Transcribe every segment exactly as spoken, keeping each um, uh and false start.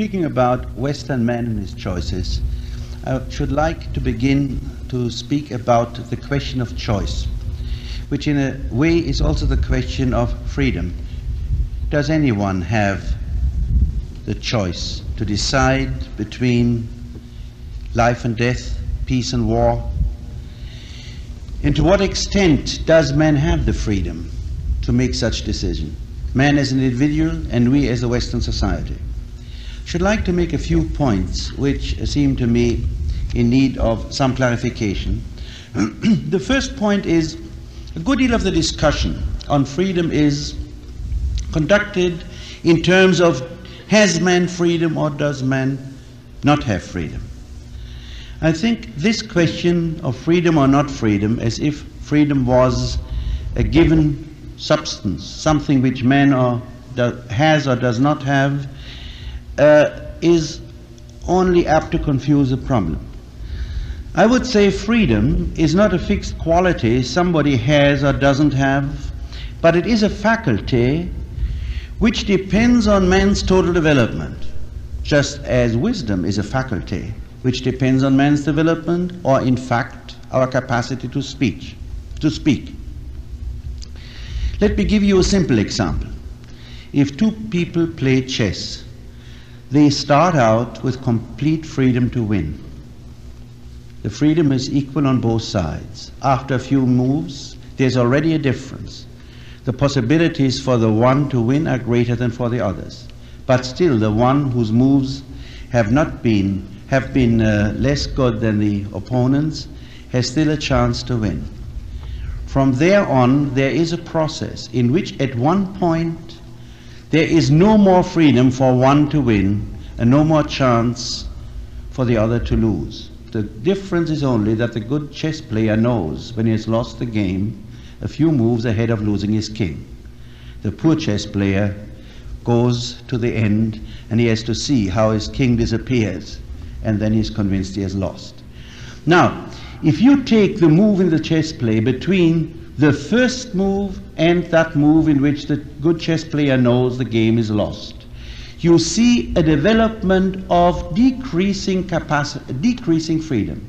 speaking about Western man and his choices, I should like to begin to speak about the question of choice, which in a way is also the question of freedom. Does anyone have the choice to decide between life and death, peace and war? And to what extent does man have the freedom to make such decision? Man as an individual and we as a Western society. I should like to make a few points which seem to me in need of some clarification. The first point is, a good deal of the discussion on freedom is conducted in terms of has man freedom or does man not have freedom? I think this question of freedom or not freedom, as if freedom was a given substance, something which man or do, has or does not have, uh, is only apt to confuse the problem. I would say freedom is not a fixed quality somebody has or doesn't have, but it is a faculty which depends on man's total development, just as wisdom is a faculty which depends on man's development, or in fact, our capacity to speech, to speak. Let me give you a simple example. If two people play chess, they start out with complete freedom to win. The freedom is equal on both sides. After a few moves, there's already a difference. The possibilities for the one to win are greater than for the others. But still, the one whose moves have not been have been uh, less good than the opponents, has still a chance to win. From there on, there is a process in which at one point there is no more freedom for one to win and no more chance for the other to lose. The difference is only that the good chess player knows when he has lost the game a few moves ahead of losing his king. The poor chess player goes to the end and he has to see how his king disappears, and then he's convinced he has lost. Now, if you take the move in the chess play between the first move and that move in which the good chess player knows the game is lost, you see a development of decreasing capacity, decreasing freedom,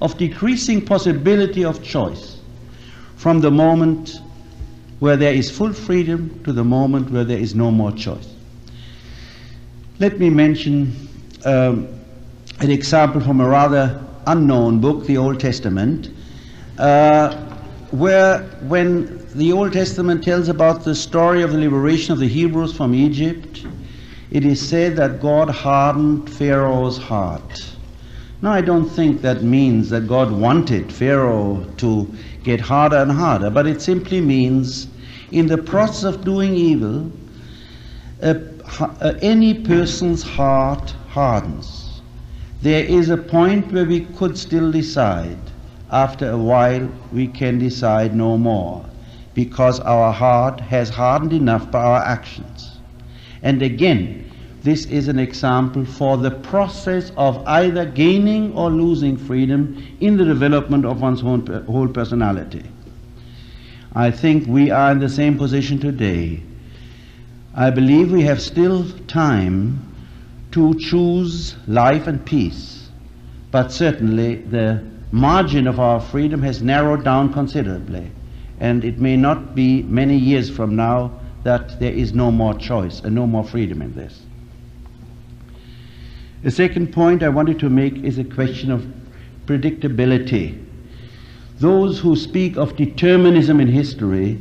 of decreasing possibility of choice, from the moment where there is full freedom to the moment where there is no more choice. Let me mention um, an example from a rather unknown book, the Old Testament, uh, where when the Old Testament tells about the story of the liberation of the Hebrews from Egypt, it is said that God hardened Pharaoh's heart. Now, I don't think that means that God wanted Pharaoh to get harder and harder, but it simply means in the process of doing evil, uh, uh, any person's heart hardens. There is a point where we could still decide. After a while, we can decide no more, because our heart has hardened enough by our actions. And again, this is an example for the process of either gaining or losing freedom in the development of one's whole personality. I think we are in the same position today. I believe we have still time to choose life and peace, but certainly the margin of our freedom has narrowed down considerably, and it may not be many years from now that there is no more choice and no more freedom in this. The second point I wanted to make is a question of predictability. Those who speak of determinism in history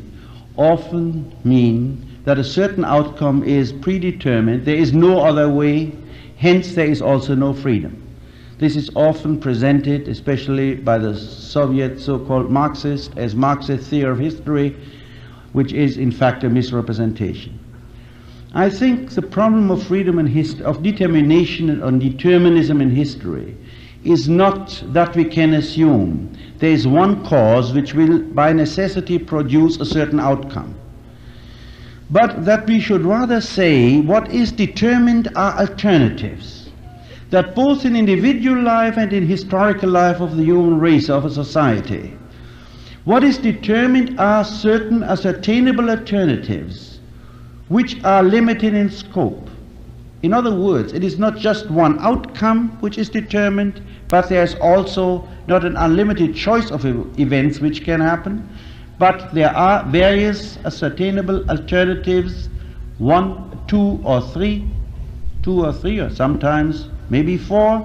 often mean that a certain outcome is predetermined, there is no other way, hence there is also no freedom. This is often presented, especially by the Soviet so-called Marxist, as Marxist theory of history, which is in fact a misrepresentation. I think the problem of freedom and history, of determination and determinism in history, is not that we can assume there is one cause which will by necessity produce a certain outcome, but that we should rather say what is determined are alternatives, that both in individual life and in historical life of the human race, of a society, what is determined are certain ascertainable alternatives which are limited in scope, In other words, it is not just one outcome which is determined, but there is also not an unlimited choice of events which can happen, but there are various ascertainable alternatives, one, two or three, two or three or sometimes maybe four,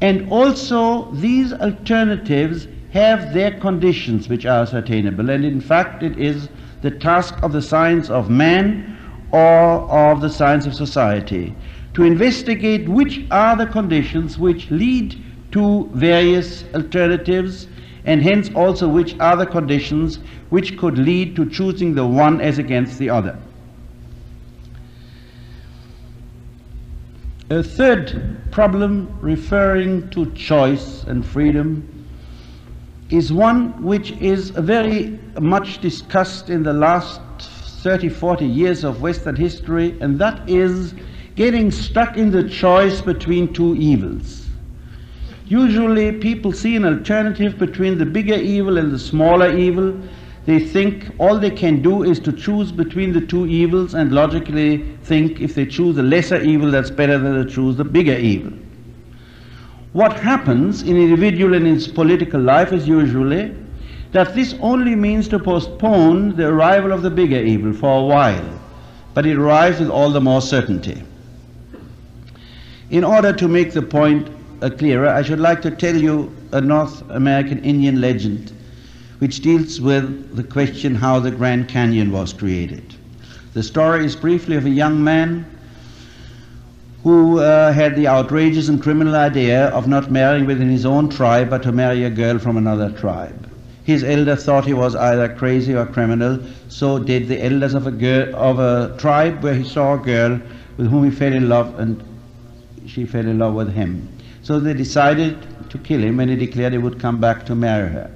and also these alternatives have their conditions which are ascertainable, and in fact it is the task of the science of man or of the science of society to investigate which are the conditions which lead to various alternatives, and hence also which are the conditions which could lead to choosing the one as against the other. A third problem referring to choice and freedom is one which is very much discussed in the last thirty, forty years of Western history, and that is getting stuck in the choice between two evils. Usually people see an alternative between the bigger evil and the smaller evil. They think all they can do is to choose between the two evils, and logically think if they choose the lesser evil, that's better than to choose the bigger evil. What happens in individual and in political life is usually that this only means to postpone the arrival of the bigger evil for a while, but it arrives with all the more certainty. In order to make the point uh, clearer, I should like to tell you a North American Indian legend which deals with the question how the Grand Canyon was created. The story is briefly of a young man who uh, had the outrageous and criminal idea of not marrying within his own tribe, but to marry a girl from another tribe. His elder thought he was either crazy or criminal, so did the elders of a, girl, of a tribe where he saw a girl with whom he fell in love, and she fell in love with him. So they decided to kill him, and he declared he would come back to marry her.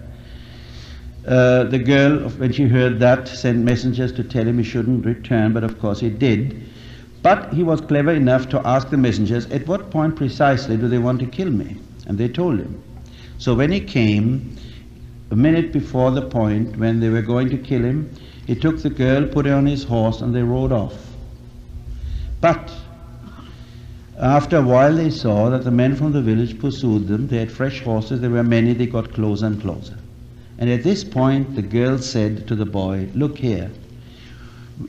Uh, the girl, when she heard that, sent messengers to tell him he shouldn't return, but of course he did. But he was clever enough to ask the messengers, at what point precisely do they want to kill me? And they told him. So when he came, a minute before the point when they were going to kill him, he took the girl, put her on his horse, and they rode off. But after a while they saw that the men from the village pursued them. They had fresh horses, there were many, they got closer and closer. And at this point the girl said to the boy, look here,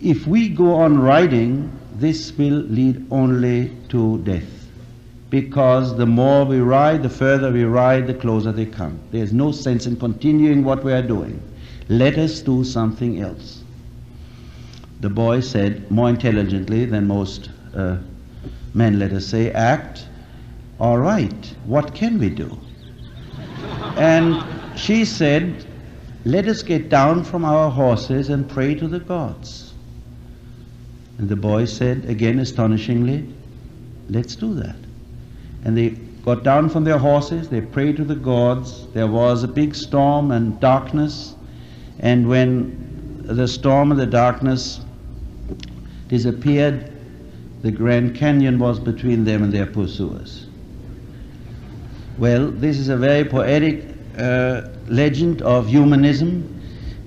if we go on riding, this will lead only to death. Because the more we ride, the further we ride, the closer they come. There is no sense in continuing what we are doing. Let us do something else. The boy said, more intelligently than most uh, men, let us say, act. All right, what can we do? And she said, let us get down from our horses and pray to the gods. And the boy said, again astonishingly, let's do that. And they got down from their horses, they prayed to the gods. There was a big storm and darkness, and when the storm and the darkness disappeared, the Grand Canyon was between them and their pursuers. Well, this is a very poetic uh, legend of humanism,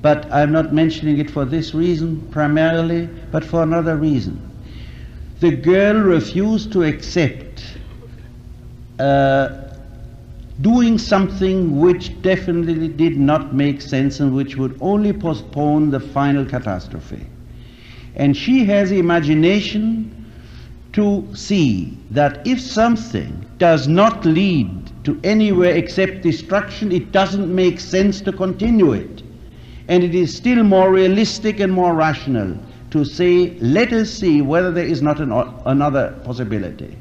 but I'm not mentioning it for this reason primarily, but for another reason. The girl refused to accept Uh, doing something which definitely did not make sense and which would only postpone the final catastrophe. And she has the imagination to see that if something does not lead to anywhere except destruction, it doesn't make sense to continue it. And it is still more realistic and more rational to say, let us see whether there is not an o- another possibility.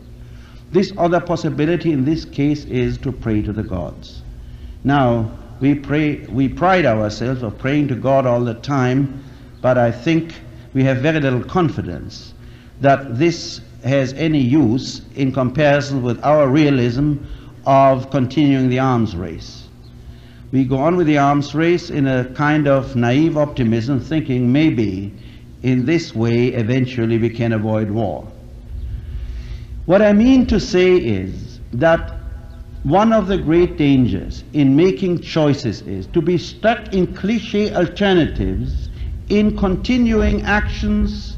This other possibility in this case is to pray to the gods. Now, we, pray, we pride ourselves of praying to God all the time, but I think we have very little confidence that this has any use in comparison with our realism of continuing the arms race. We go on with the arms race in a kind of naive optimism, thinking maybe in this way eventually we can avoid war. What I mean to say is that one of the great dangers in making choices is to be stuck in cliché alternatives, in continuing actions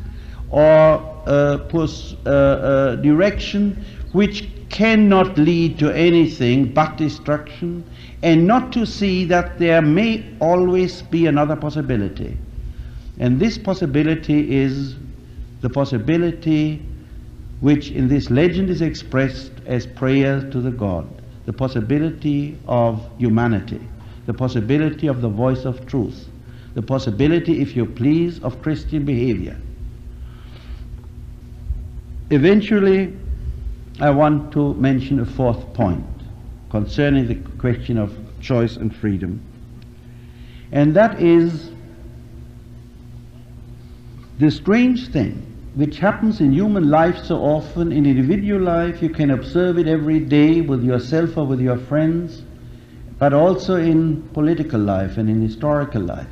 or uh, pos uh, uh, direction which cannot lead to anything but destruction, and not to see that there may always be another possibility. And this possibility is the possibility which in this legend is expressed as prayer to the God, the possibility of humanity, the possibility of the voice of truth, the possibility, if you please, of Christian behavior. Eventually, I want to mention a fourth point concerning the question of choice and freedom, and that is the strange thing which happens in human life so often, in individual life. You can observe it every day with yourself or with your friends, but also in political life and in historical life.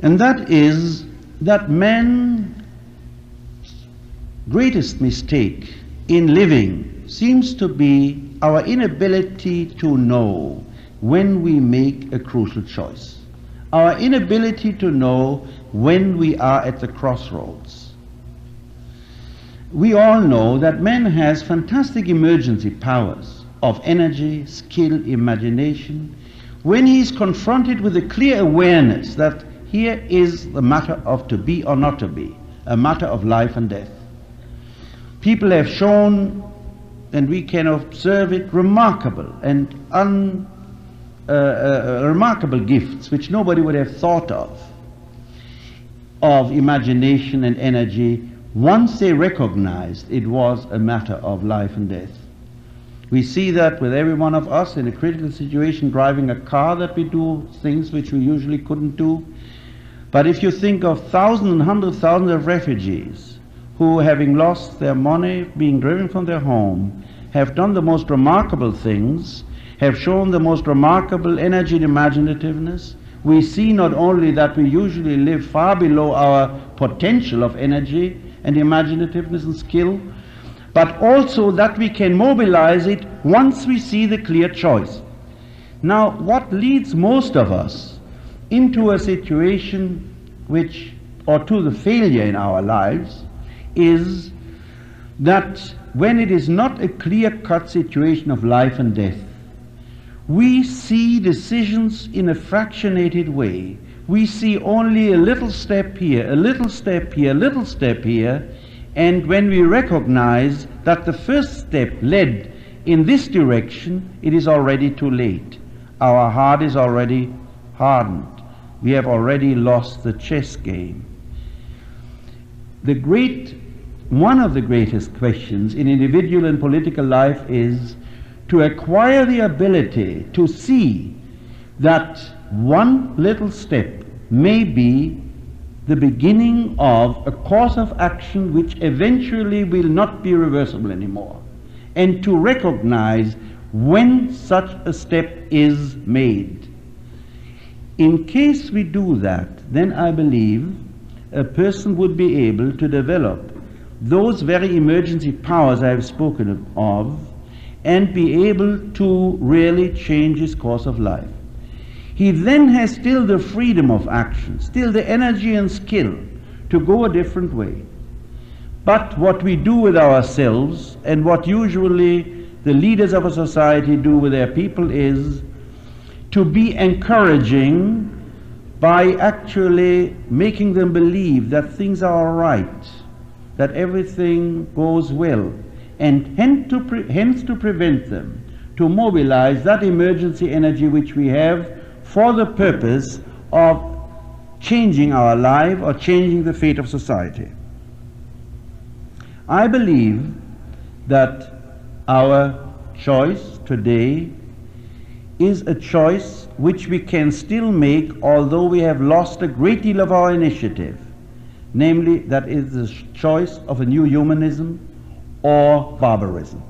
And that is that man's greatest mistake in living seems to be our inability to know when we make a crucial choice, our inability to know when we are at the crossroads. We all know that man has fantastic emergency powers of energy, skill, imagination, when he is confronted with a clear awareness that here is the matter of to be or not to be, a matter of life and death. People have shown, and we can observe it, remarkable and un, uh, uh, remarkable gifts which nobody would have thought of, of imagination and energy, once they recognized it was a matter of life and death. We see that with every one of us in a critical situation, driving a car, that we do things which we usually couldn't do. But if you think of thousands and hundreds of thousands of refugees who, having lost their money, being driven from their home, have done the most remarkable things, have shown the most remarkable energy and imaginativeness, we see not only that we usually live far below our potential of energy and imaginativeness and skill, but also that we can mobilize it once we see the clear choice. Now, what leads most of us into a situation which, or to the failure in our lives, is that when it is not a clear-cut situation of life and death, we see decisions in a fractionated way. We see only a little step here, a little step here, a little step here, and when we recognize that the first step led in this direction, it is already too late. Our heart is already hardened. We have already lost the chess game. The great, one of the greatest questions in individual and political life is to acquire the ability to see that one little step may be the beginning of a course of action which eventually will not be reversible anymore, and to recognize when such a step is made. In case we do that, then I believe a person would be able to develop those very emergency powers I have spoken of, and be able to really change his course of life. He then has still the freedom of action, still the energy and skill to go a different way. But what we do with ourselves, and what usually the leaders of a society do with their people, is to be encouraging by actually making them believe that things are all right, that everything goes well, and hence to, pre hence to prevent them, to mobilize that emergency energy which we have for the purpose of changing our life or changing the fate of society. I believe that our choice today is a choice which we can still make, although we have lost a great deal of our initiative, namely that is the choice of a new humanism or barbarism.